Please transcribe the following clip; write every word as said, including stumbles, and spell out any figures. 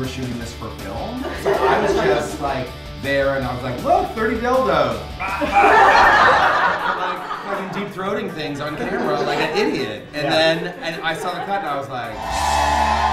were shooting this for film. So I was just like there and I was like, look, thirty dildos. Like fucking deep throating things on camera like an idiot. And yeah. then and I saw the cut and I was like.